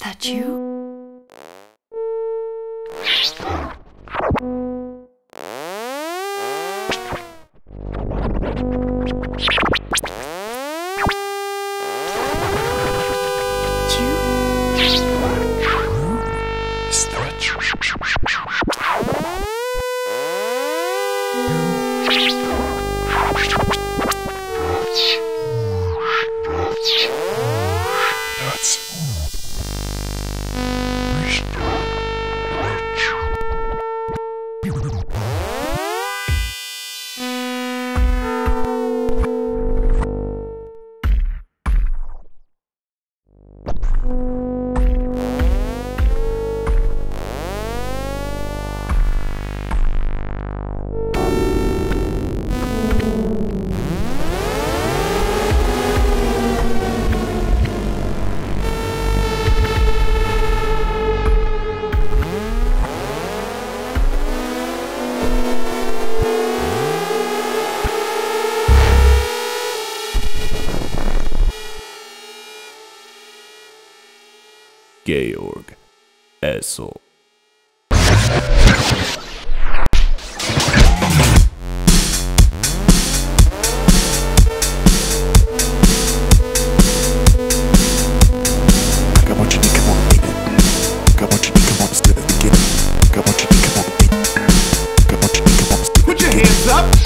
that you? Georg Essel. Put your hands up!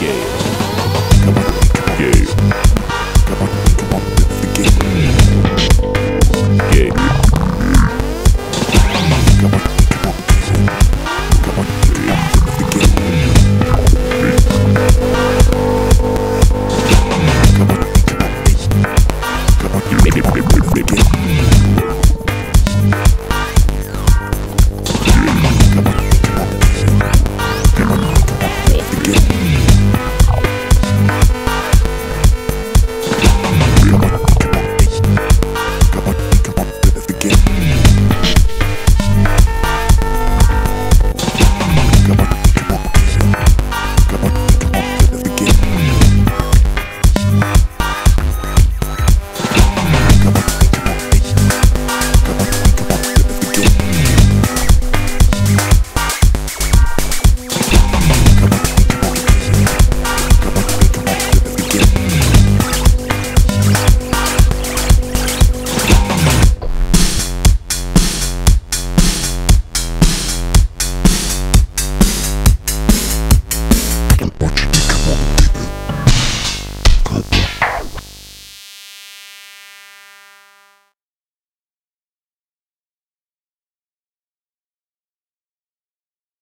Yeah.